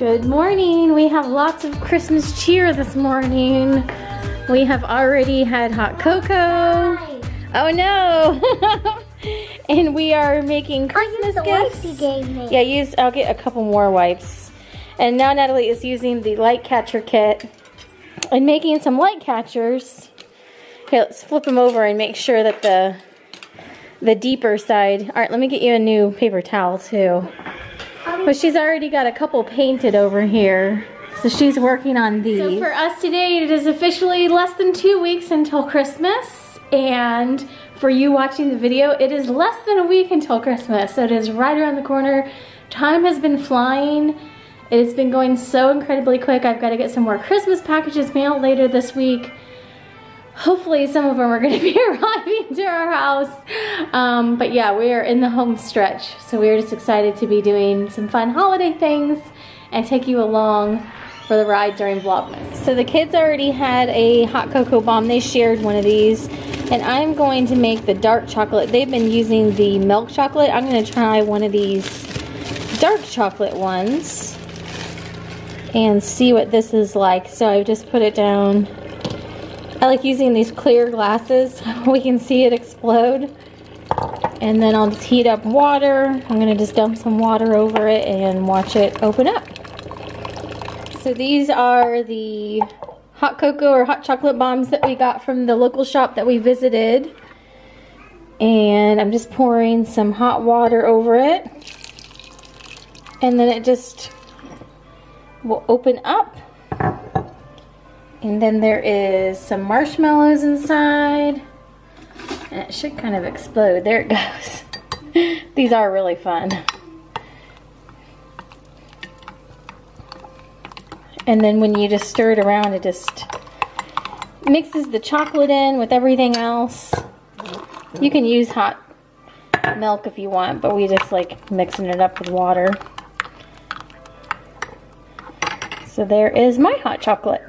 Good morning. We have lots of Christmas cheer this morning. We have already had hot cocoa. Oh no! And we are making Christmas gifts. Yeah, I'll get a couple more wipes. And now Natalie is using the light catcher kit and making some light catchers. Here, let's flip them over and make sure that the deeper side. All right, let me get you a new paper towel too. But she's already got a couple painted over here. So she's working on these. So for us today, it is officially less than 2 weeks until Christmas. And for you watching the video, it is less than a week until Christmas. So it is right around the corner. Time has been flying. It has been going so incredibly quick. I've got to get some more Christmas packages mailed later this week. Hopefully some of them are going to be arriving to our house. But yeah, we are in the home stretch. So we are just excited to be doing some fun holiday things and take you along for the ride during Vlogmas. So the kids already had a hot cocoa bomb. They shared one of these. And I'm going to make the dark chocolate. They've been using the milk chocolate. I'm going to try one of these dark chocolate ones and see what this is like. So I've just put it down. I like using these clear glasses so we can see it explode. And then I'll just heat up water. I'm going to just dump some water over it and watch it open up. So these are the hot cocoa or hot chocolate bombs that we got from the local shop that we visited. And I'm just pouring some hot water over it. And then it just will open up. And then there is some marshmallows inside. And it should kind of explode. There it goes. These are really fun. And then when you just stir it around, it just mixes the chocolate in with everything else. You can use hot milk if you want, but we just like mixing it up with water. So there is my hot chocolate.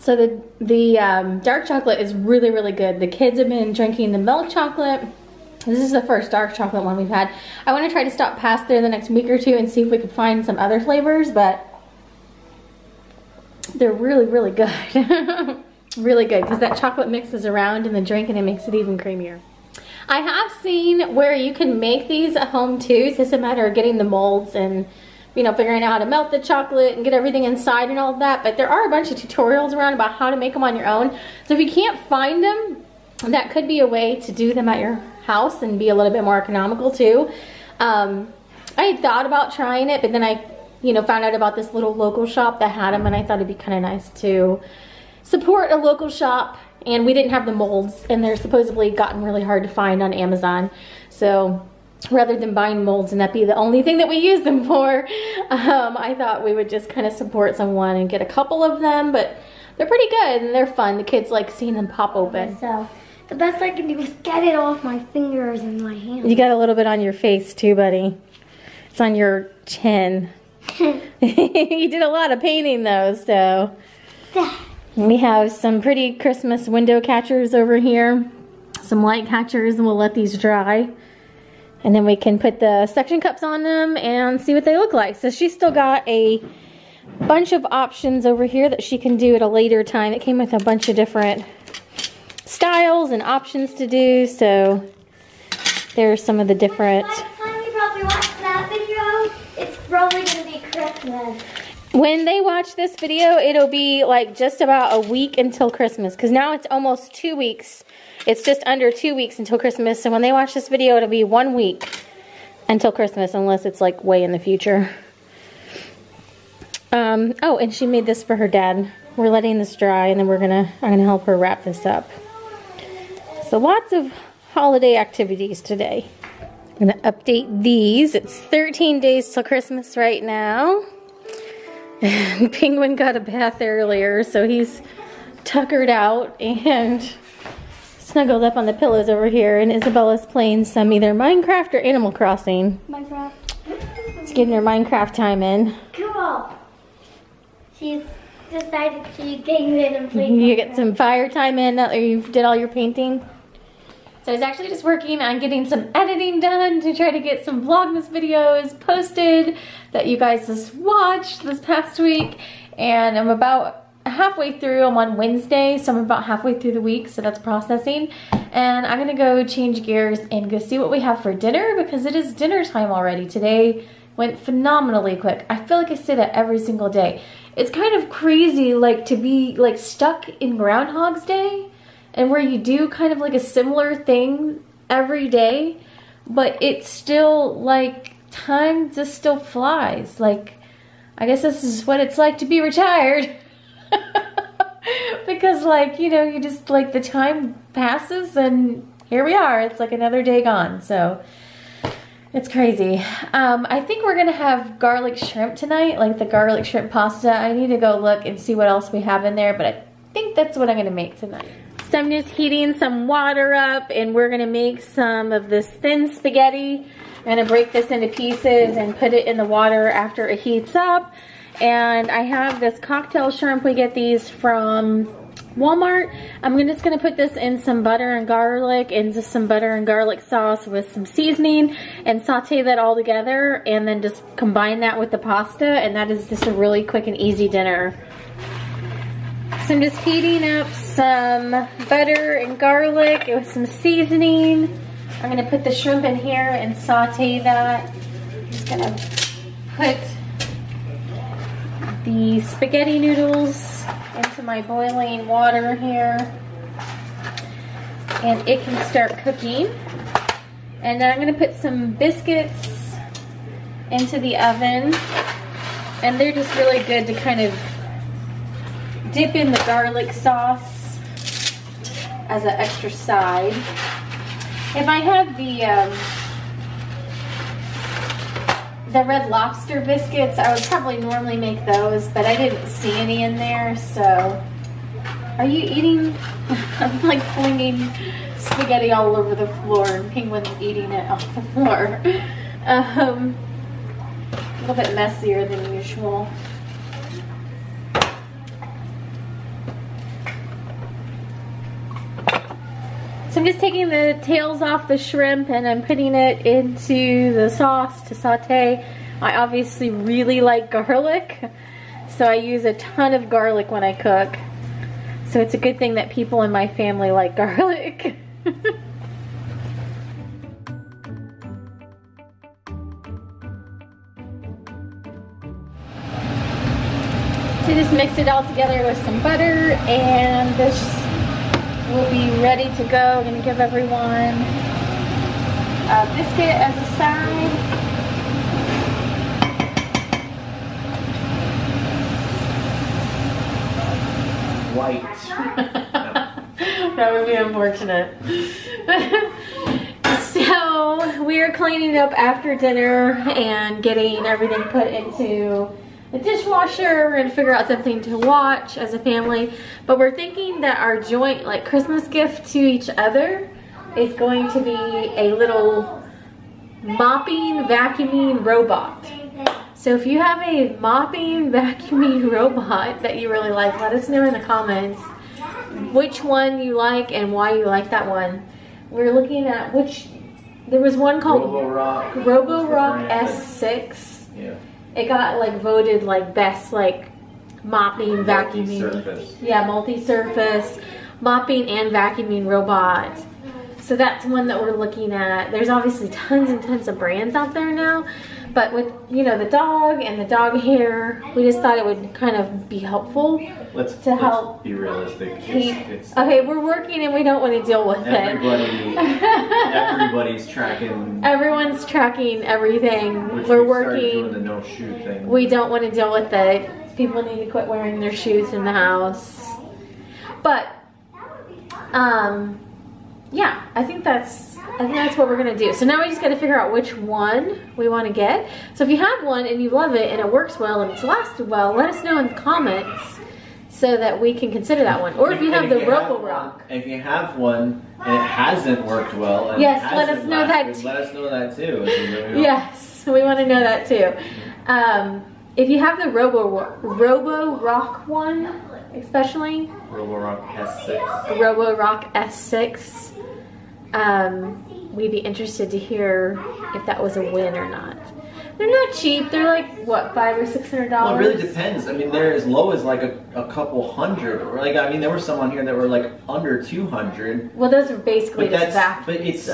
So the dark chocolate is really, really good. The kids have been drinking the milk chocolate. This is the first dark chocolate one we've had. I want to try to stop past there the next week or two and see if we can find some other flavors, but they're really, really good. Really good, because that chocolate mixes around in the drink and it makes it even creamier. I have seen where you can make these at home too. It's just a matter of getting the molds and, you know, figuring out how to melt the chocolate and get everything inside and all that. But there are a bunch of tutorials around about how to make them on your own. So if you can't find them, that could be a way to do them at your house and be a little bit more economical too. I had thought about trying it, but then I, you know, found out about this little local shop that had them, and I thought it'd be kind of nice to support a local shop. And we didn't have the molds, and they're supposedly gotten really hard to find on Amazon. So rather than buying molds and that be the only thing that we use them for, I thought we would just kind of support someone and get a couple of them, but they're pretty good and they're fun. The kids like seeing them pop open. So the best I can do is get it off my fingers and my hands. You got a little bit on your face too, buddy. It's on your chin. You did a lot of painting though, so. We have some pretty Christmas window catchers over here. Some light catchers, and we'll let these dry. And then we can put the suction cups on them and see what they look like. So she's still got a bunch of options over here that she can do at a later time. It came with a bunch of different styles and options to do, so there's some of the different. By the time we probably watch that video, it's probably gonna be Christmas. When they watch this video, it'll be like just about a week until Christmas, because now it's almost 2 weeks. It's just under 2 weeks until Christmas, so when they watch this video, it'll be 1 week until Christmas, unless it's like way in the future. Oh, and she made this for her dad. We're letting this dry, and then I'm gonna help her wrap this up. So lots of holiday activities today. I'm gonna update these. It's 13 days till Christmas right now. Penguin got a bath earlier, so he's tuckered out and snuggled up on the pillows over here. And Isabella's playing some either Minecraft or Animal Crossing. Minecraft. It's getting her Minecraft time in. Cool. She's decided to get in and play. You get some fire time in now that you did all your painting. So I was actually just working on getting some editing done to try to get some Vlogmas videos posted that you guys just watched this past week. And I'm about halfway through. I'm on Wednesday, so I'm about halfway through the week, so that's processing. And I'm gonna go change gears and go see what we have for dinner, because it is dinner time already. Today went phenomenally quick. I feel like I say that every single day. It's kind of crazy, like, to be like stuck in Groundhog's Day, and where you do kind of like a similar thing every day, but it's still like time just still flies. Like, I guess this is what it's like to be retired. Because, like, you know, you just, like, the time passes and here we are. It's like another day gone. So it's crazy. I think we're gonna have garlic shrimp tonight, like the garlic shrimp pasta. I need to go look and see what else we have in there, but I think that's what I'm gonna make tonight. So I'm just heating some water up, and we're gonna make some of this thin spaghetti. I'm gonna break this into pieces and put it in the water after it heats up. And I have this cocktail shrimp. We get these from Walmart. I'm just gonna put this in some butter and garlic, and just some butter and garlic sauce with some seasoning, and saute that all together, and then just combine that with the pasta, and that is just a really quick and easy dinner. So I'm just heating up some butter and garlic with some seasoning. I'm gonna put the shrimp in here and saute that. I'm just gonna put the spaghetti noodles into my boiling water here, and it can start cooking. And then I'm gonna put some biscuits into the oven, and they're just really good to kind of dip in the garlic sauce as an extra side. If I had the Red Lobster biscuits, I would probably normally make those, but I didn't see any in there, so. Are you eating? I'm like flinging spaghetti all over the floor, and Penguin's eating it off the floor. A little bit messier than usual. So I'm just taking the tails off the shrimp, and I'm putting it into the sauce to saute. I obviously really like garlic, so I use a ton of garlic when I cook. So it's a good thing that people in my family like garlic. So just mix it all together with some butter, and this we'll be ready to go. I'm going to give everyone a biscuit as a side. White. That would be unfortunate. So we're cleaning up after dinner and getting everything put into the dishwasher. We're gonna figure out something to watch as a family, but we're thinking that our joint, like, Christmas gift to each other is going to be a little mopping, vacuuming robot. So if you have a mopping, vacuuming robot that you really like, let us know in the comments which one you like and why you like that one. We're looking at which, there was one called Roborock S6. Yeah. It got, like, voted, like, best, like, mopping, vacuuming. Multi-surface. Yeah, multi-surface, mopping and vacuuming robot. So that's one that we're looking at. There's obviously tons and tons of brands out there now, but with, you know, the dog and the dog hair, we just thought it would kind of be helpful to help be realistic. It's okay, we're working and we don't want to deal with it. Everybody's tracking. Everyone's tracking everything. We're working. Doing the no shoe thing. We don't want to deal with it. People need to quit wearing their shoes in the house. But yeah, I think that's what we're gonna do. So now we just gotta figure out which one we wanna get. So if you have one and you love it and it works well and it's lasted well, let us know in the comments so that we can consider that one. Or if you have the Roborock. If you have one and it hasn't worked well, and yes, let us know that too. Let us know that too. Yes, we wanna know that too. If you have the Roborock one, especially. Roborock S6. Roborock S6. we'd be interested to hear if that was a win or not. They're not cheap. They're like, what, $500 or $600? Well, it really depends. I mean, they're as low as like a couple hundred. Or like, I mean, there were some on here that were like under 200. Well, those are basically just back. But it's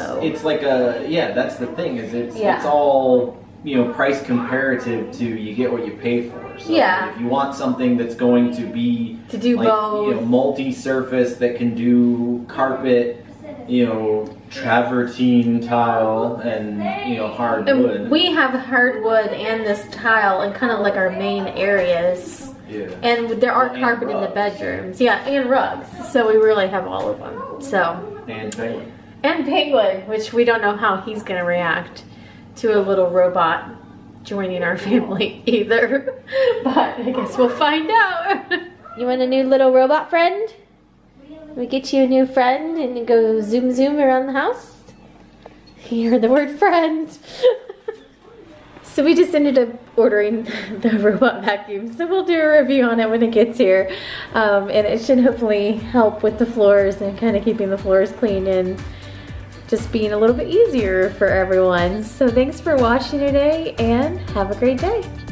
like a, yeah, that's the thing, is it's all, you know, price comparative to you get what you pay for. So yeah. If you want something that's going to be, to do like, both, you know, multi-surface, that can do carpet, you know, travertine tile and, you know, hardwood. And we have hardwood and this tile and kind of like our main areas. Yeah. And there are carpet in the bedrooms. Yeah, and rugs. So we really have all of them. So. And Penguin. And Penguin, which we don't know how he's going to react to a little robot joining our family either. But I guess we'll find out. You want a new little robot friend? We get you a new friend and go zoom zoom around the house. You heard the word friend. So we just ended up ordering the robot vacuum. So we'll do a review on it when it gets here. And it should hopefully help with the floors and kind of keeping the floors clean and just being a little bit easier for everyone. So thanks for watching today and have a great day.